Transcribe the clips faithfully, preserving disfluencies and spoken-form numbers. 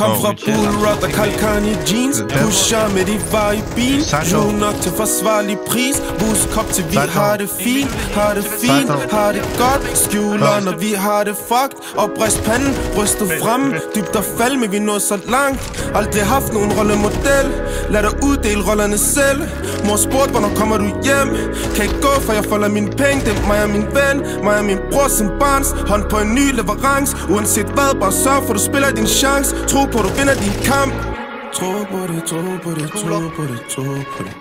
Kom fra pulrot og kalkan i jeans. Pusher med de var i bil. Nu nok til forsvarlig pris. Buskop til vi har det fint. Har det fint, har det godt. Skjuler når vi har det fucked. Oprejst panden, brystet frem. Dybt og fald, men vi når så langt. Aldrig haft nogen rollemodel. Lad dig uddele rollerne selv. Mor spurgte, hvornår kommer du hjem? Kan ikke gå, for jeg folder mine penge. Det er mig og min ven, mig og min bror som barns. Hånd på en ny leverance. Uanset hvad, bare sørg for du spiller din chance. Tro på du vinder din kamp. Tro på det, tro på det, tro på det, tro på det.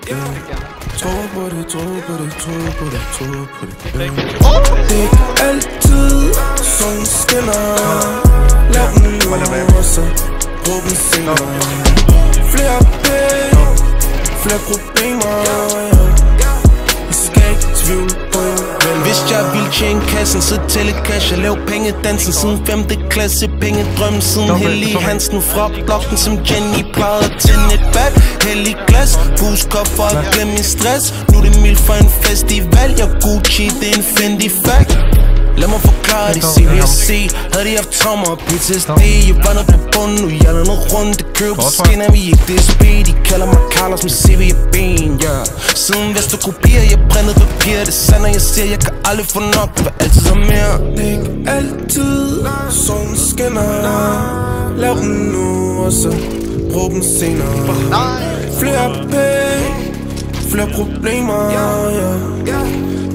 Tro på det, tro på det, tro på det, tro på det. Det er altid solen skinner. Lad den lov, så råben singer. Flere penge, flere problemer. I skal ikke tvivle på jer. Hvis jeg ville tjene kassen, så tælle cash. Jeg lav pengedansen siden femte klasse. Pengedrømmen siden Hellig Hansen. Fra blokken som Jenny plejede at tænde et bad. Hellig glas, buskop for at glemme min stress. Nu er det mild for en festival. Jeg Gucci, det er en Fendi fact. Lad mig forklare det, se det jeg ser. Havde de haft traumer og P T S D. Jeg var nede på bunden, nu jeg lader noget rundt. Det kører på skinner, vi ikke D S B. De kalder mig Carlos, men se hvad jeg ben, ja. Siden hvis du kopier, jeg brændede papir. Det er sandt, jeg ser, jeg kan aldrig få nok. Det var altid så mere. Det er ikke altid, solen skinner. Lav den nu, og så brug den senere. Flere penge, flere problemer, ja.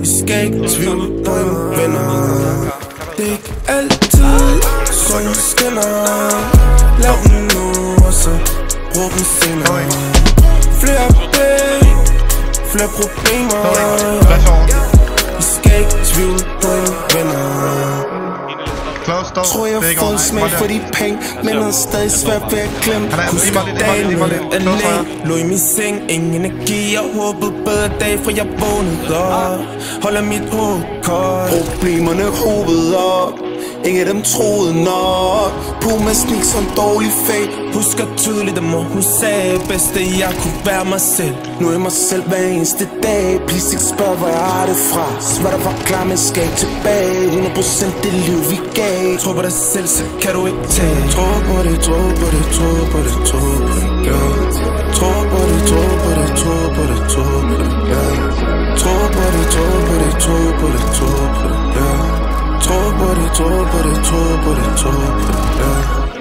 I skal ikke tvivle på en venner. Det er ikke altid, solen skinner. Lav den nu, og så brug den senere. Flere penge, flere problemer, I skal ikke tvivle på en venner. Tror jeg har fået smag for de penge, men han er stadig svært ved at glemme. Husker dagen, når jeg alene lå i min seng, ingen energi. Jeg håbede bedre dag, for jeg vågnede op. Holder mit hoved koldt, problemerne hovedet op. Ingen af dem troede nok. Puma snik som dårlig fag. Husker tydeligt, at mor hun sagde, bedste jeg kunne være mig selv. Nu er jeg mig selv hver eneste dag. Please ikke spørg, hvor jeg har det fra. Svært at forklare, men skal ikke tilbage. hundrede procent det liv vi gav. Tro på dig selv, så kan du ikke tage. Tro på det, tro på det, tro på det, tro på det, girl. Tro på det, tro på det, tro på det, tro på det, girl. Tro på det, tro på det, tro på det, tro på det, girl. Tro på det, tro på det, tro på det, tro på det, ja.